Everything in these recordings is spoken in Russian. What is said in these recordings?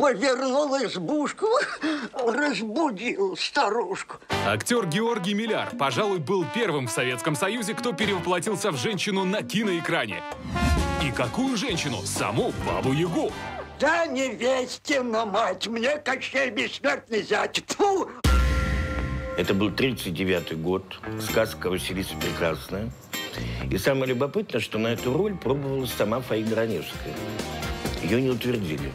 повернул избушку, разбудил старушку. Актер Георгий Милляр, пожалуй, был первым в Советском Союзе, кто перевоплотился в женщину на киноэкране. И какую женщину? Саму Бабу-Ягу. Да невестина мать, мне Кощей бессмертный зять. Фу! Это был 1939 год, сказка «Василиса прекрасная». И самое любопытное, что на эту роль пробовала сама Фаина Раневская. Ее не утвердили.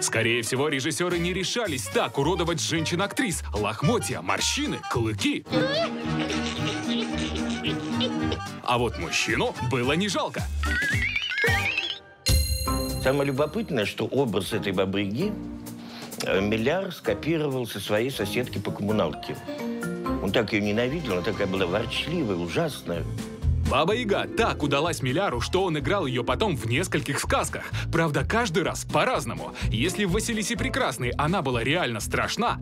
Скорее всего, режиссеры не решались так уродовать женщин-актрис. Лохмотья, морщины, клыки. А вот мужчину было не жалко. Самое любопытное, что образ этой бабы-яги Милляр скопировал со своей соседки по коммуналке. Он так ее ненавидел, она такая была ворчливая, ужасная. Баба-Яга так удалась Милляру, что он играл ее потом в нескольких сказках. Правда, каждый раз по-разному. Если в «Василисе прекрасной» она была реально страшна,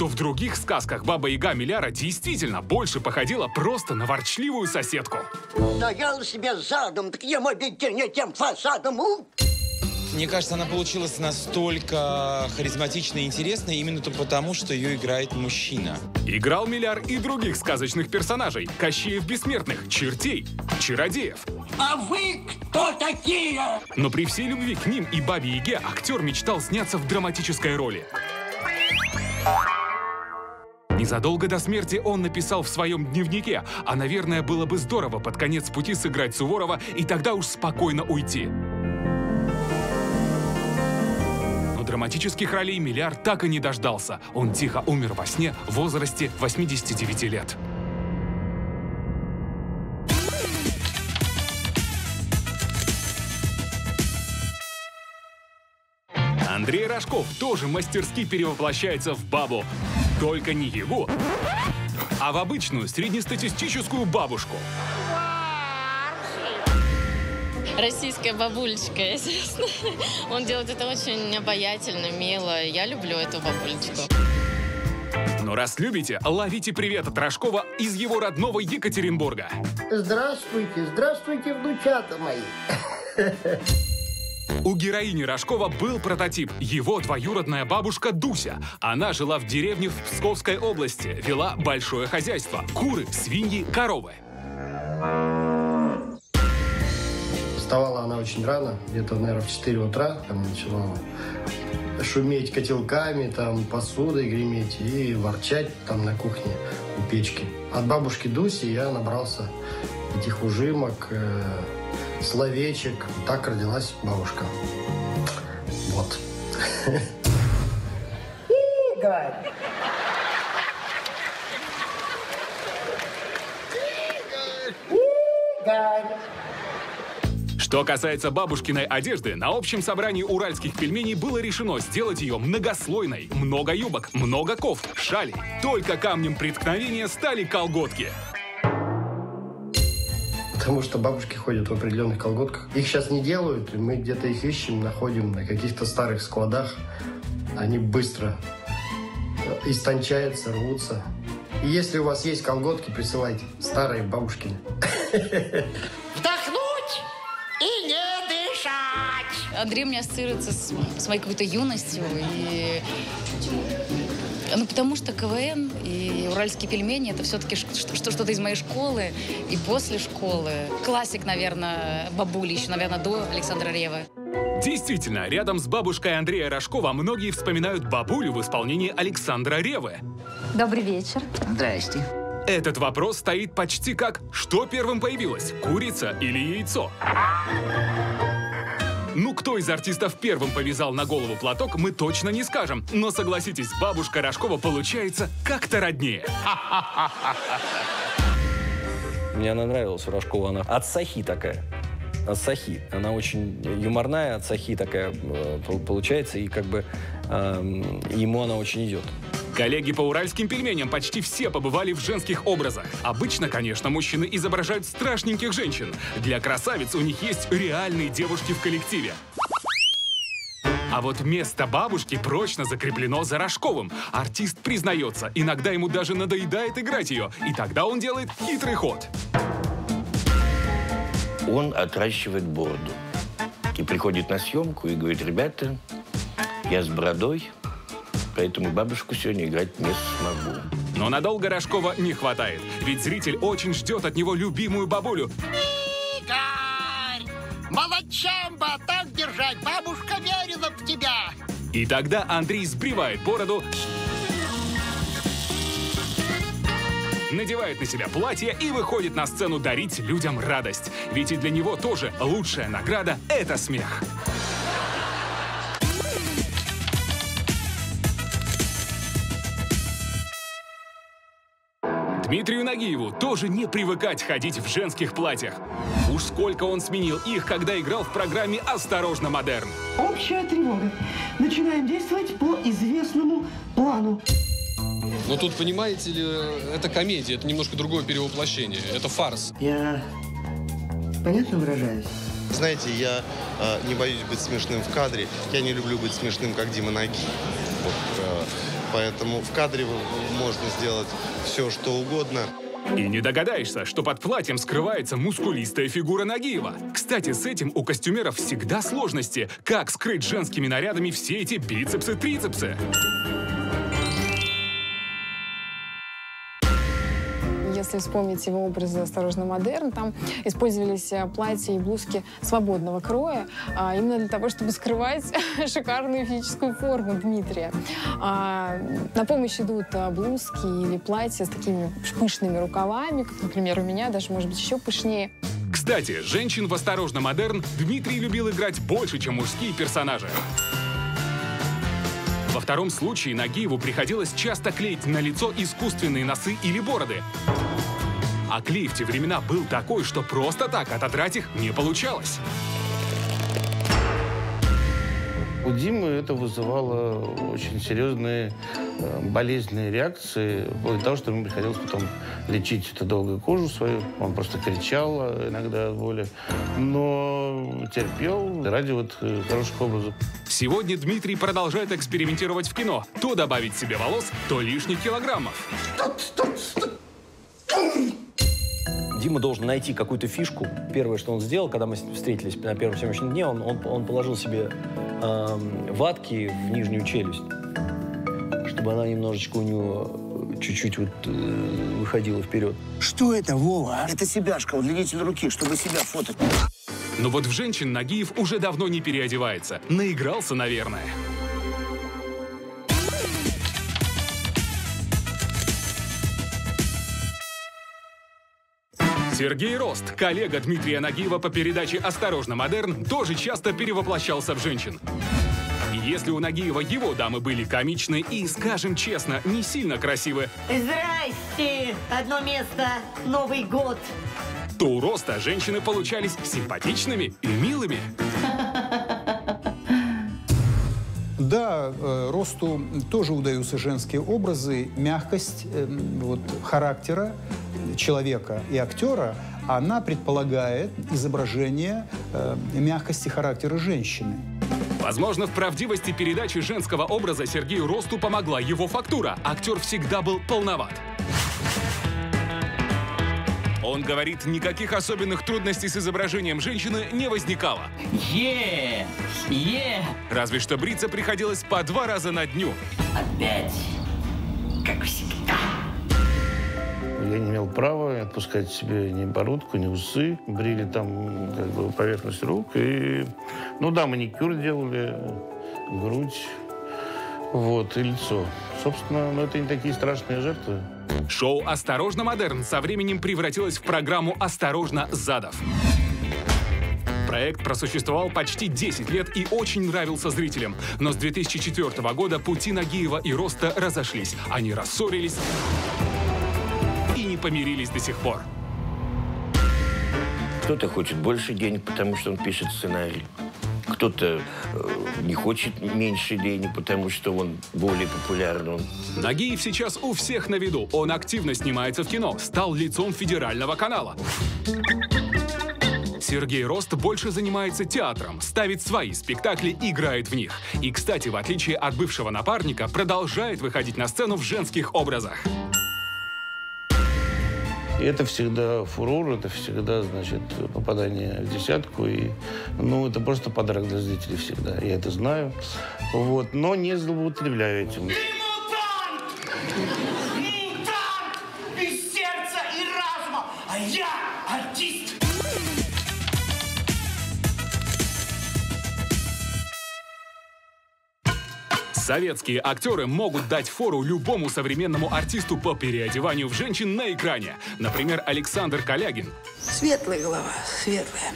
то в других сказках Баба-Яга Милляра действительно больше походила просто на ворчливую соседку. Стоял себе задом, так ему объединение тем фасадом. Мне кажется, она получилась настолько харизматичной и интересной именно потому, что ее играет мужчина. Играл Милляр и других сказочных персонажей. Кощеев бессмертных, чертей, чародеев. А вы кто такие? Но при всей любви к ним и Бабе-Яге актер мечтал сняться в драматической роли. Незадолго до смерти он написал в своем дневнике, а, наверное, было бы здорово под конец пути сыграть Суворова и тогда уж спокойно уйти. Драматических ролей Милляр так и не дождался. Он тихо умер во сне в возрасте 89 лет. Андрей Рожков тоже мастерски перевоплощается в бабу. Только не его, а в обычную среднестатистическую бабушку. Российская бабулечка, естественно. Он делает это очень обаятельно, мило. Я люблю эту бабулечку. Но раз любите, ловите привет от Рожкова из его родного Екатеринбурга. Здравствуйте, здравствуйте, внучата мои. У героини Рожкова был прототип. Его двоюродная бабушка Дуся. Она жила в деревне в Псковской области, вела большое хозяйство. Куры, свиньи, коровы. Вставала она очень рано, где-то, наверное, в 4 утра. Там начинала шуметь котелками, там, посудой греметь и ворчать там на кухне у печки. От бабушки Дуси я набрался этих ужимок, словечек. Так родилась бабушка. Вот. Игорь! Игорь! Что касается бабушкиной одежды, на общем собрании уральских пельменей было решено сделать ее многослойной. Много юбок, много кофт, шалей. Только камнем преткновения стали колготки. Потому что бабушки ходят в определенных колготках. Их сейчас не делают, и мы где-то их ищем, находим на каких-то старых складах. Они быстро истончаются, рвутся. И если у вас есть колготки, присылайте старые бабушкины. Андрей мне ассоциируется с моей какой-то юностью. И... Ну, потому что КВН и уральские пельмени – это все-таки что-то из моей школы и после школы. Классик, наверное, бабули еще, наверное, до Александра Ревы. Действительно, рядом с бабушкой Андрея Рожкова многие вспоминают бабулю в исполнении Александра Ревы. Добрый вечер. Здрасте. Этот вопрос стоит почти как «Что первым появилось – курица или яйцо?». Ну, кто из артистов первым повязал на голову платок, мы точно не скажем. Но согласитесь, бабушка Рожкова получается как-то роднее. Мне она нравилась, Рожкова. Она от сахи такая. От сахи. Она очень юморная, от сахи такая получается. И как бы ему она очень идет. Коллеги по уральским пельменям почти все побывали в женских образах. Обычно, конечно, мужчины изображают страшненьких женщин. Для красавиц у них есть реальные девушки в коллективе. А вот место бабушки прочно закреплено за Рожковым. Артист признается, иногда ему даже надоедает играть ее. И тогда он делает хитрый ход. Он отращивает бороду. И приходит на съемку и говорит: ребята, я с бородой, поэтому бабушку сегодня играть не смогу. Но надолго Рожкова не хватает, ведь зритель очень ждет от него любимую бабулю. Игорь! Молодчем бы, так держать, бабушка верила в тебя! И тогда Андрей сбривает бороду, надевает на себя платье и выходит на сцену дарить людям радость. Ведь и для него тоже лучшая награда – это смех. Дмитрию Нагиеву тоже не привыкать ходить в женских платьях. Уж сколько он сменил их, когда играл в программе «Осторожно, модерн». Общая тревога. Начинаем действовать по известному плану. Но тут, понимаете ли, это комедия, это немножко другое перевоплощение, это фарс. Я понятно выражаюсь? Знаете, я не боюсь быть смешным в кадре, я не люблю быть смешным, как Дима Нагиев. Вот, поэтому в кадре можно сделать все, что угодно. И не догадаешься, что под платьем скрывается мускулистая фигура Нагиева. Кстати, с этим у костюмеров всегда сложности. Как скрыть женскими нарядами все эти бицепсы-трицепсы? Если вспомнить его образы «Осторожно, модерн», там использовались платья и блузки свободного кроя, именно для того, чтобы скрывать шикарную физическую форму Дмитрия. На помощь идут блузки или платья с такими пышными рукавами, как, например, у меня, даже, может быть, еще пышнее. Кстати, женщин в «Осторожно, модерн» Дмитрий любил играть больше, чем мужские персонажи. Во втором случае Нагиеву приходилось часто клеить на лицо искусственные носы или бороды. А клей в те времена был такой, что просто так отодрать их не получалось. У Димы это вызывало очень серьезные болезненные реакции, вплоть до того, что ему приходилось потом лечить эту долгую кожу свою. Он просто кричал иногда от боли, но терпел ради вот хороших образов. Сегодня Дмитрий продолжает экспериментировать в кино. То добавить себе волос, то лишних килограммов. Дима должен найти какую-то фишку. Первое, что он сделал, когда мы встретились на первом съемочном дне, он положил себе ватки в нижнюю челюсть, чтобы она немножечко у него чуть-чуть вот выходила вперед. Что это, Вова? Это себяшка, удлинитель руки, чтобы себя фотать. Но вот в женщин Нагиев уже давно не переодевается. Наигрался, наверное. Сергей Рост, коллега Дмитрия Нагиева по передаче «Осторожно, модерн», тоже часто перевоплощался в женщин. И если у Нагиева его дамы были комичны и, скажем честно, не сильно красивы... Здрасте! Одно место, Новый год! То у Роста женщины получались симпатичными и милыми. Да, Росту тоже удаются женские образы, мягкость вот, характера человека и актера, она предполагает изображение мягкости характера женщины. Возможно, в правдивости передачи женского образа Сергею Росту помогла его фактура. Актер всегда был полноват. Он говорит, никаких особенных трудностей с изображением женщины не возникало. Разве что бриться приходилось по 2 раза на дню. Опять, как всегда. Я не имел права отпускать себе ни бородку, ни усы. Брили там как бы поверхность рук. И, ну да, маникюр делали, грудь, вот, и лицо. Собственно, ну, это не такие страшные жертвы. Шоу «Осторожно, модерн» со временем превратилось в программу «Осторожно, задов». Проект просуществовал почти 10 лет и очень нравился зрителям. Но с 2004 года пути Нагиева и Роста разошлись. Они рассорились... помирились до сих пор. Кто-то хочет больше денег, потому что он пишет сценарий. Кто-то не хочет меньше денег, потому что он более популярный. Нагиев сейчас у всех на виду. Он активно снимается в кино, стал лицом федерального канала. Сергей Рост больше занимается театром, ставит свои спектакли, играет в них. И, кстати, в отличие от бывшего напарника, продолжает выходить на сцену в женских образах. И это всегда фурор, это всегда, значит, попадание в десятку. И, ну, это просто подарок для зрителей всегда. Я это знаю. Вот. Но не злоупотребляю этим. Ты мутант! Мутант! Без сердца и разума! А я артист! Советские актеры могут дать фору любому современному артисту по переодеванию в женщин на экране. Например, Александр Калягин. Светлая голова, светлая.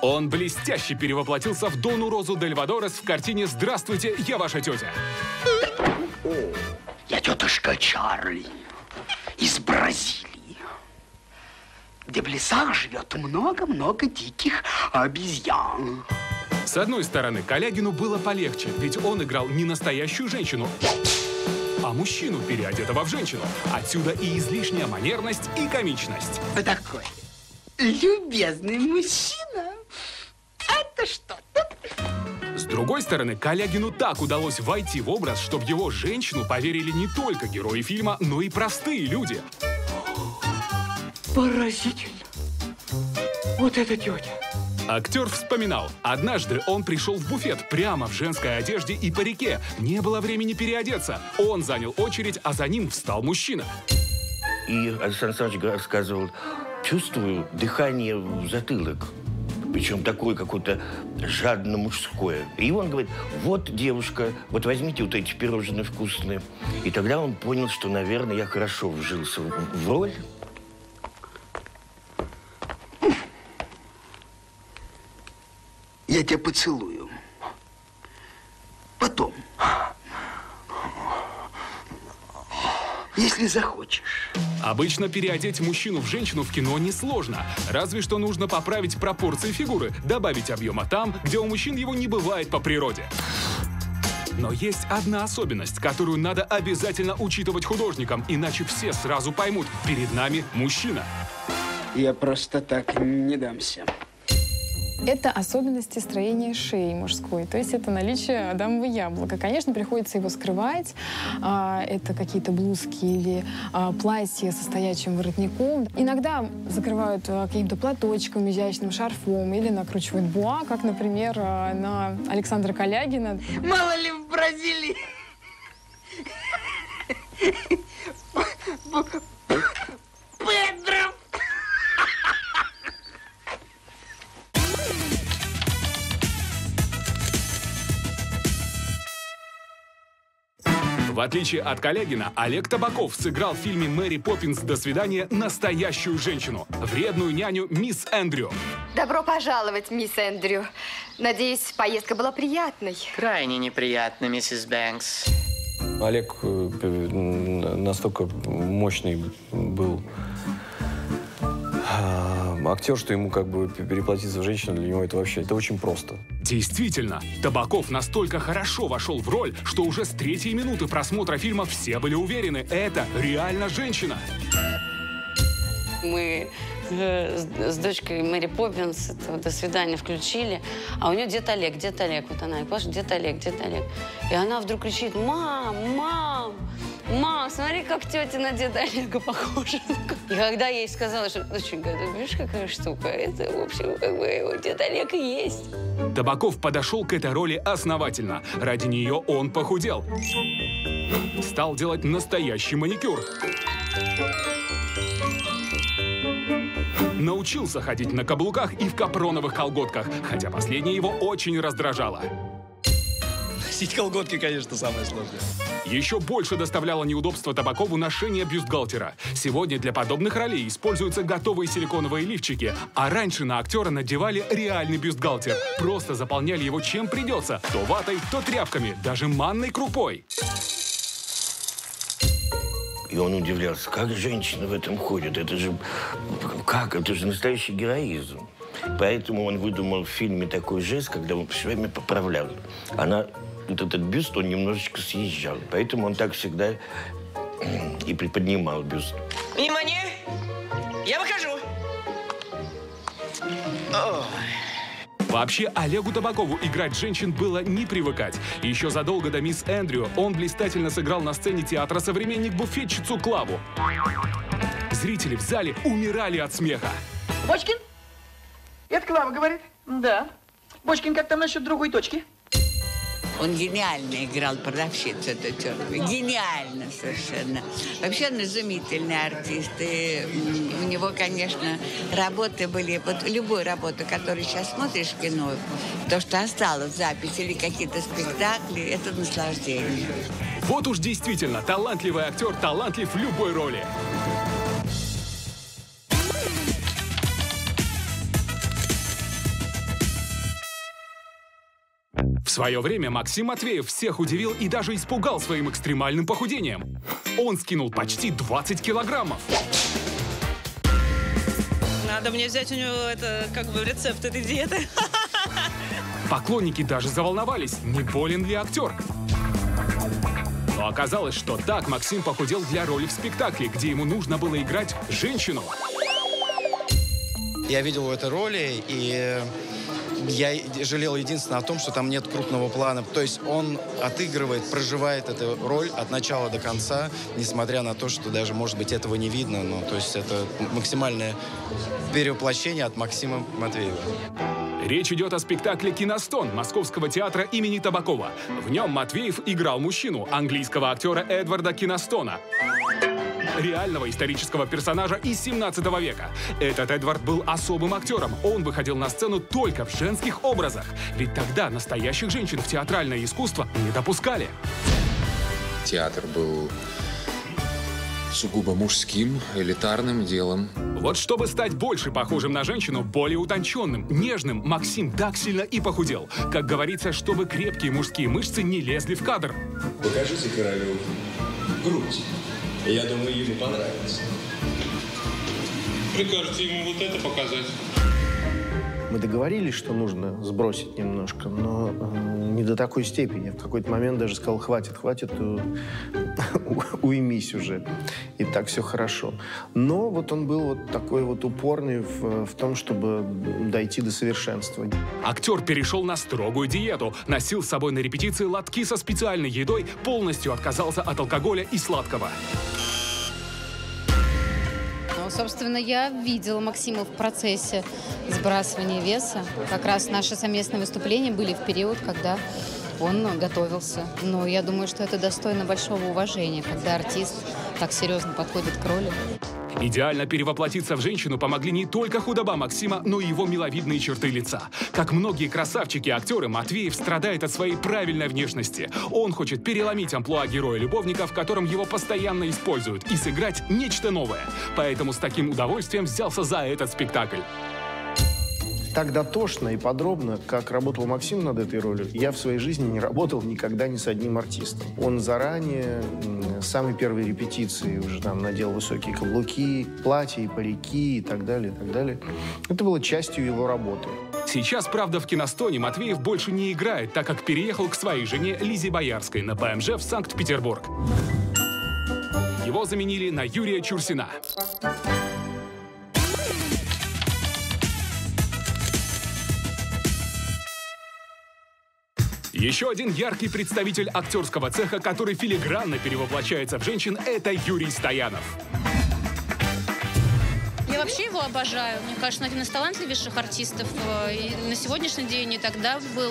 Он блестяще перевоплотился в Дону Розу дель Вадорес в картине «Здравствуйте, я ваша тетя». О, я тетушка Чарли из Бразилии, где в лесах живет много-много диких обезьян. С одной стороны, Калягину было полегче, ведь он играл не настоящую женщину, а мужчину, переодетого в женщину. Отсюда и излишняя манерность, и комичность. Вы такой любезный мужчина. Это что-то. С другой стороны, Калягину так удалось войти в образ, чтобы его женщину поверили не только герои фильма, но и простые люди. Поразительно. Вот эта тетя. Актер вспоминал, однажды он пришел в буфет прямо в женской одежде и парике. Не было времени переодеться. Он занял очередь, а за ним встал мужчина. И Александр Александрович рассказывал, чувствую дыхание в затылок. Причем такое какое-то жадно мужское. И он говорит, вот, девушка, вот возьмите вот эти пирожные вкусные. И тогда он понял, что, наверное, я хорошо вжился в роль. Я тебя поцелую. Потом. Если захочешь. Обычно переодеть мужчину в женщину в кино несложно. Разве что нужно поправить пропорции фигуры, добавить объема там, где у мужчин его не бывает по природе. Но есть одна особенность, которую надо обязательно учитывать художникам, иначе все сразу поймут, перед нами мужчина. Я просто так не дамся. Это особенности строения шеи мужской, то есть это наличие адамового яблока. Конечно, приходится его скрывать, это какие-то блузки или платья со стоячим воротником. Иногда закрывают каким-то платочком, изящным шарфом или накручивают буа, как, например, на Александра Калягина. Мало ли в Бразилии Педро! В отличие от Калягина, Олег Табаков сыграл в фильме «Мэри Поппинс. До свидания» настоящую женщину, вредную няню мисс Эндрю. Добро пожаловать, мисс Эндрю. Надеюсь, поездка была приятной. Крайне неприятно, миссис Бэнкс. Олег настолько мощный был актер, что ему как бы переплатиться в женщину, для него это вообще, это очень просто. Действительно, Табаков настолько хорошо вошел в роль, что уже с третьей минуты просмотра фильма все были уверены, это реально женщина. Мы с дочкой Мэри Поппинс этого «До свидания» включили, а у нее дед Олег, дед Олег. Вот она, и Паша, дед Олег, дед Олег. И она вдруг кричит: «Мам, мам! Мам, смотри, как тетя на деда Олега похожа». И когда я ей сказала, что доченька, ты видишь, какая штука, это, в общем, как бы его дед Олег и есть. Табаков подошел к этой роли основательно. Ради нее он похудел. Стал делать настоящий маникюр. Научился ходить на каблуках и в капроновых колготках, хотя последнее его очень раздражало. Носить колготки, конечно, самое сложное. Еще больше доставляло неудобство Табакову ношение бюстгальтера. Сегодня для подобных ролей используются готовые силиконовые лифчики, а раньше на актера надевали реальный бюстгальтер. Просто заполняли его чем придется, то ватой, то тряпками, даже манной крупой. И он удивлялся, как женщина в этом ходит, это же, как, это же настоящий героизм. Поэтому он выдумал в фильме такой жест, когда он все время поправлял. Она, вот этот бюст, он немножечко съезжал, поэтому он так всегда и приподнимал бюст. Внимание, я выхожу. Ой. Вообще, Олегу Табакову играть женщин было не привыкать. Еще задолго до «Мисс Эндрю» он блистательно сыграл на сцене театра «Современник» буфетчицу Клаву. Зрители в зале умирали от смеха. Бочкин? Это Клава говорит? Да. Бочкин, как там насчет другой точки? Он гениально играл продавщицу Татёрку. Гениально совершенно. Вообще он изумительный артист. И у него, конечно, работы были. Вот любую работу, которую сейчас смотришь в кино, то, что осталось, запись или какие-то спектакли, это наслаждение. Вот уж действительно талантливый актер, талантлив в любой роли. В свое время Максим Матвеев всех удивил и даже испугал своим экстремальным похудением. Он скинул почти 20 килограммов. Надо мне взять у него это, как бы, рецепт этой диеты. Поклонники даже заволновались, не болен ли актер. Но оказалось, что так Максим похудел для роли в спектакле, где ему нужно было играть женщину. Я видел в этой роли и... Я жалел единственное о том, что там нет крупного плана. То есть он отыгрывает, проживает эту роль от начала до конца, несмотря на то, что даже, может быть, этого не видно. Но, то есть это максимальное перевоплощение от Максима Матвеева. Речь идет о спектакле «Киностон» Московского театра имени Табакова. В нем Матвеев играл мужчину, английского актера Эдварда Киностона, реального исторического персонажа из 17 века. Этот Эдвард был особым актером. Он выходил на сцену только в женских образах. Ведь тогда настоящих женщин в театральное искусство не допускали. Театр был сугубо мужским, элитарным делом. Вот чтобы стать больше похожим на женщину, более утонченным, нежным, Максим так сильно и похудел. Как говорится, чтобы крепкие мужские мышцы не лезли в кадр. Покажите королю грудь. Я думаю, ему понравится. Прикажете ему вот это показать? Мы договорились, что нужно сбросить немножко, но не до такой степени. В какой-то момент даже сказал: хватит, хватит, уймись уже. И так все хорошо. Но вот он был вот такой вот упорный в том, чтобы дойти до совершенства. Актер перешел на строгую диету, носил с собой на репетиции лотки со специальной едой, полностью отказался от алкоголя и сладкого. Собственно, я видела Максима в процессе сбрасывания веса. Как раз наши совместные выступления были в период, когда он готовился. Но я думаю, что это достойно большого уважения, когда артист так серьезно подходит к роли. Идеально перевоплотиться в женщину помогли не только худоба Максима, но и его миловидные черты лица. Как многие красавчики-актеры, Матвеев страдает от своей правильной внешности. Он хочет переломить амплуа героя-любовника, в котором его постоянно используют, и сыграть нечто новое. Поэтому с таким удовольствием взялся за этот спектакль. Так дотошно и подробно, как работал Максим над этой ролью, я в своей жизни не работал никогда ни с одним артистом. Он заранее, самые первые репетиции, уже там надел высокие каблуки, платья и парики и так далее, и так далее. Это было частью его работы. Сейчас, правда, в «Киностоне» Матвеев больше не играет, так как переехал к своей жене Лизе Боярской на ПМЖ в Санкт-Петербург. Его заменили на Юрия Чурсина. Еще один яркий представитель актерского цеха, который филигранно перевоплощается в женщин, это Юрий Стоянов. Я вообще его обожаю. Мне кажется, один из талантливейших артистов и на сегодняшний день, и тогда был.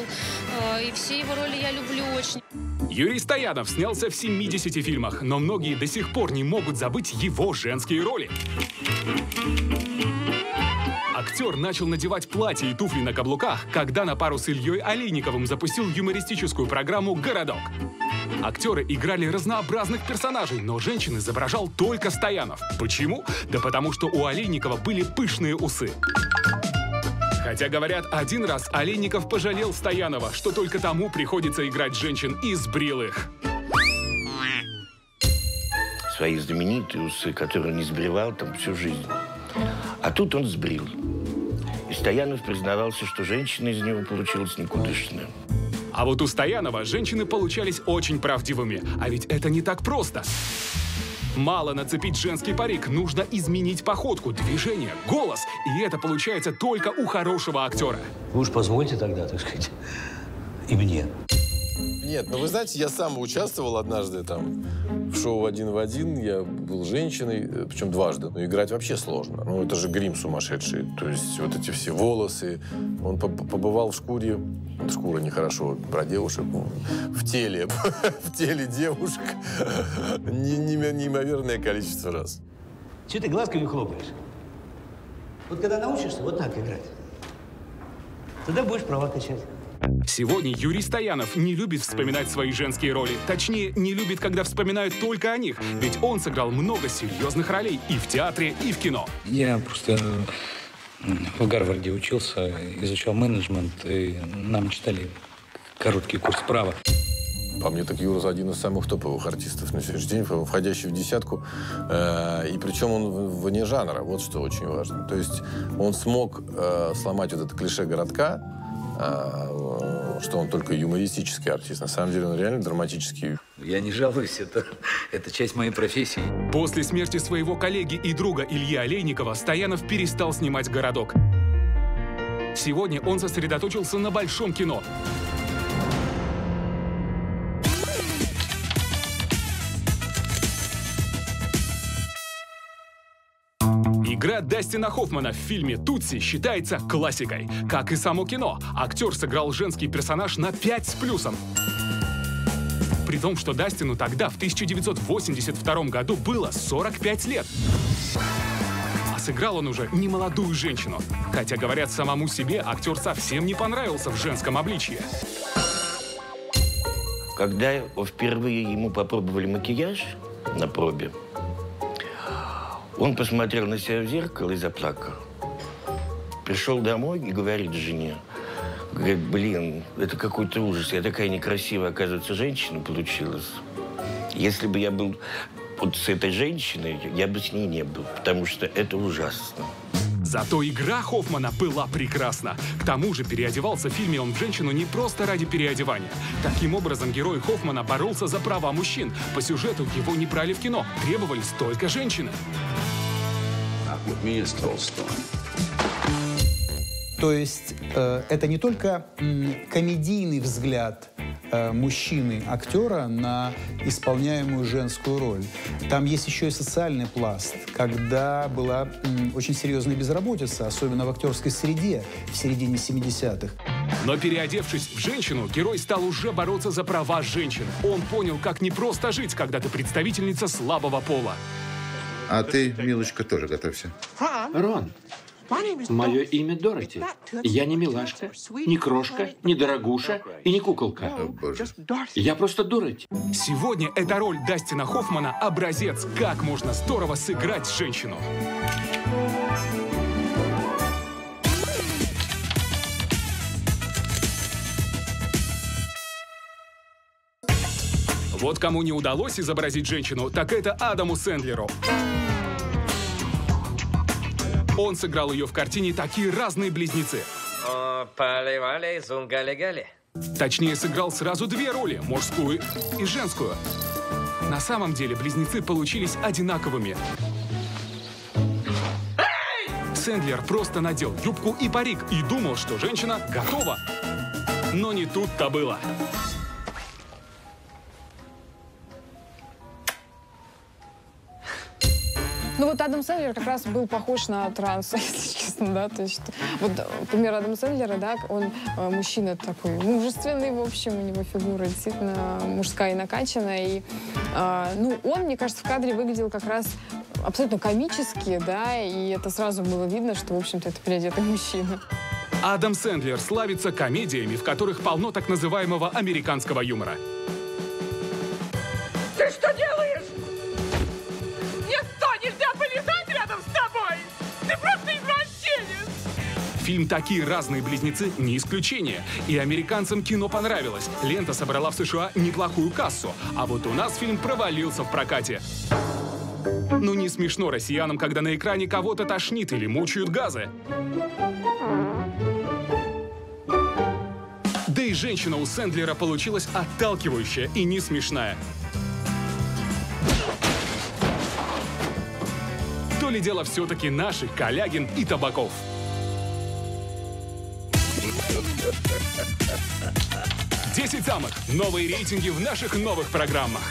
И все его роли я люблю очень. Юрий Стоянов снялся в 70 фильмах, но многие до сих пор не могут забыть его женские роли. Актер начал надевать платья и туфли на каблуках, когда на пару с Ильей Олейниковым запустил юмористическую программу «Городок». Актеры играли разнообразных персонажей, но женщин изображал только Стоянов. Почему? Да потому что у Олейникова были пышные усы. Хотя, говорят, один раз Олейников пожалел Стоянова, что только тому приходится играть женщин, и сбрил их. Свои знаменитые усы, которые он не сбривал там всю жизнь. А тут он сбрил. И Стоянов признавался, что женщина из него получилась никудышная. А вот у Стоянова женщины получались очень правдивыми. А ведь это не так просто. Мало нацепить женский парик, нужно изменить походку, движение, голос. И это получается только у хорошего актера. Вы уж позвольте тогда, так сказать, и мне. нет, но вы знаете, я сам участвовал однажды там в шоу «Один в один». Я был женщиной, причем дважды. Но играть вообще сложно. Ну, это же грим сумасшедший. То есть вот эти все волосы. Он побывал в шкуре. Шкура нехорошо про девушек. В теле. В теле девушек. Неимоверное количество раз. Чего ты глазками хлопаешь? Вот когда научишься вот так играть, тогда будешь права качать. Сегодня Юрий Стоянов не любит вспоминать свои женские роли. Точнее, не любит, когда вспоминают только о них. Ведь он сыграл много серьезных ролей и в театре, и в кино. Я просто в Гарварде учился, изучал менеджмент, и нам читали короткий курс права. По мне, так Юра один из самых топовых артистов на сегодняшний день, входящий в десятку. И причем он вне жанра, вот что очень важно. То есть он смог сломать вот это клише городка, что он только юмористический артист. На самом деле он реально драматический. Я не жалуюсь, это часть моей профессии. После смерти своего коллеги и друга Ильи Олейникова Стоянов перестал снимать «Городок». Сегодня он сосредоточился на большом кино. Игра Дастина Хоффмана в фильме «Тутси» считается классикой. Как и само кино, актер сыграл женский персонаж на 5 с плюсом. При том, что Дастину тогда, в 1982 году, было 45 лет. А сыграл он уже немолодую женщину. Хотя, говорят, самому себе актер совсем не понравился в женском обличье. Когда впервые ему попробовали макияж на пробе, он посмотрел на себя в зеркало и заплакал. Пришел домой и говорит жене, говорит, блин, это какой-то ужас, я такая некрасивая, оказывается, женщина получилась. Если бы я был вот с этой женщиной, я бы с ней не был, потому что это ужасно. Зато игра Хоффмана была прекрасна. К тому же переодевался в фильме он в женщину не просто ради переодевания. Таким образом, герой Хоффмана боролся за права мужчин. По сюжету его не брали в кино, требовались только женщины. То есть это не только комедийный взгляд мужчины-актера на исполняемую женскую роль. Там есть еще и социальный пласт, когда была очень серьезная безработица, особенно в актерской среде в середине 70-х. Но переодевшись в женщину, герой стал уже бороться за права женщин. Он понял, как непросто жить, когда ты представительница слабого пола. А ты, милочка, тоже готовься. Рон, мое имя Дороти. Я не милашка, не крошка, не дорогуша и не куколка. О, боже. Я просто Дороти. Сегодня эта роль Дастина Хоффмана – образец, как можно здорово сыграть женщину. Вот кому не удалось изобразить женщину, так это Адаму Сэндлеру. Он сыграл ее в картине «Такие разные близнецы». Точнее, сыграл сразу две роли – мужскую и женскую. На самом деле, близнецы получились одинаковыми. Сэндлер просто надел юбку и парик и думал, что женщина готова. Но не тут-то было. Ну вот Адам Сэндлер как раз был похож на транса, если честно, да, то есть, вот, пример Адама Сэндлера, да, он мужчина такой мужественный, в общем, у него фигура действительно мужская и накачанная, и, ну, он, мне кажется, в кадре выглядел как раз абсолютно комически, да, и это сразу было видно, что, в общем-то, это переодетый мужчина. Адам Сэндлер славится комедиями, в которых полно так называемого американского юмора. Ты что делаешь? Фильм «Такие разные близнецы» не исключение. И американцам кино понравилось. Лента собрала в США неплохую кассу. А вот у нас фильм провалился в прокате. Ну не смешно россиянам, когда на экране кого-то тошнит или мучают газы. Да и женщина у Сэндлера получилась отталкивающая и не смешная. То ли дело все-таки наши Калягин и Табаков. 10 самых. Новые рейтинги в наших новых программах.